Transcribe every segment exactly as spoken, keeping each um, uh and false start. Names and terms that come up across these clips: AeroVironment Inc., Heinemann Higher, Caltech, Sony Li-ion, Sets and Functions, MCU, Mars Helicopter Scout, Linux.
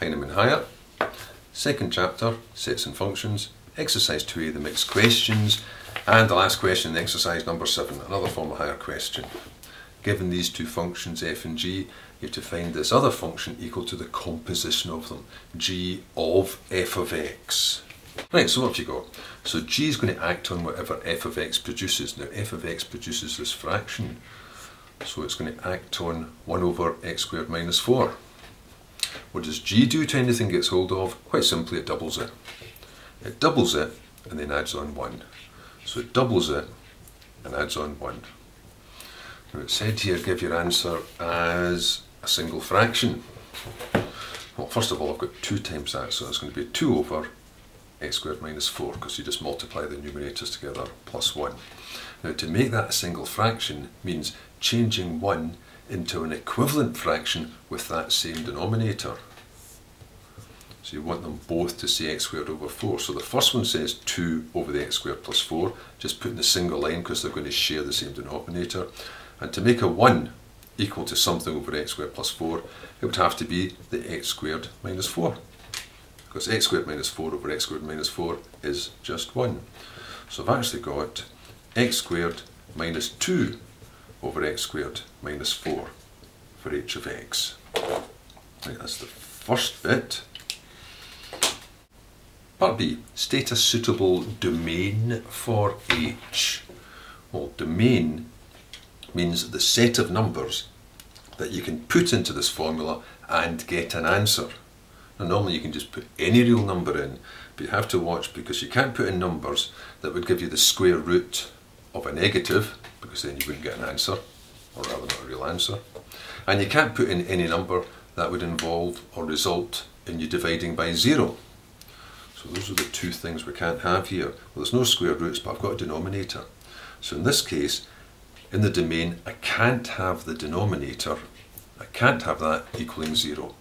Heinemann Higher, second chapter, Sets and Functions, exercise two A, the mixed questions, and the last question, the exercise number seven, another form of higher question. Given these two functions, f and g, you have to find this other function equal to the composition of them, g of f of x. Right, so what have you got? So g is going to act on whatever f of x produces. Now f of x produces this fraction, so it's going to act on one over x squared minus four. What does g do to anything it gets hold of? Quite simply, it doubles it. It doubles it and then adds on one. So it doubles it and adds on one. Now it said here, give your answer as a single fraction. Well, first of all, I've got two times that, so that's going to be two over x squared minus four, because you just multiply the numerators together, plus one. Now to make that a single fraction means changing one into an equivalent fraction with that same denominator. So you want them both to say x squared over four. So the first one says two over the x squared plus four, just put in the single line because they're going to share the same denominator. And to make a one equal to something over x squared plus four, it would have to be the x squared minus four, because x squared minus four over x squared minus four is just one. So I've actually got x squared minus two over x squared minus four for h of x. Right, that's the first bit. Part B, state a suitable domain for h. Well, domain means the set of numbers that you can put into this formula and get an answer. Now normally you can just put any real number in, but you have to watch because you can't put in numbers that would give you the square root of a negative, because then you wouldn't get an answer, or rather not a real answer. And you can't put in any number that would involve or result in you dividing by zero. So those are the two things we can't have here. Well, there's no square roots, but I've got a denominator. So in this case, in the domain, I can't have the denominator, I can't have that equaling zero.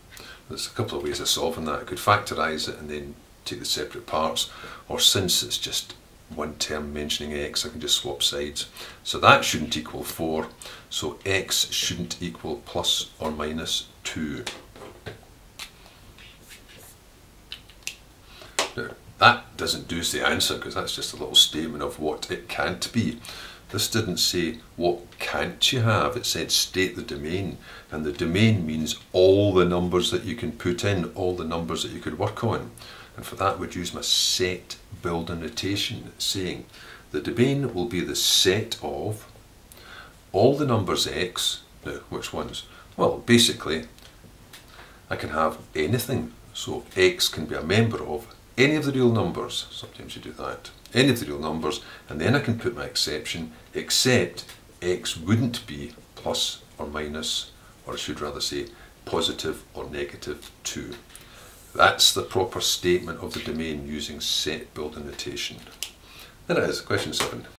There's a couple of ways of solving that. I could factorise it and then take the separate parts, or since it's just one term mentioning x, I can just swap sides. So that shouldn't equal four, so x shouldn't equal plus or minus two. Now, that doesn't do us the answer, because that's just a little statement of what it can't be. This didn't say what can't you have, it said state the domain, and the domain means all the numbers that you can put in, all the numbers that you could work on. And for that I would use my set building notation, saying the domain will be the set of all the numbers x. Now which ones? Well, basically I can have anything, so x can be a member of any of the real numbers, sometimes you do that, any of the real numbers, and then I can put my exception, except x wouldn't be plus or minus, or I should rather say positive or negative two. That's the proper statement of the domain using set building notation. There it is, question seven.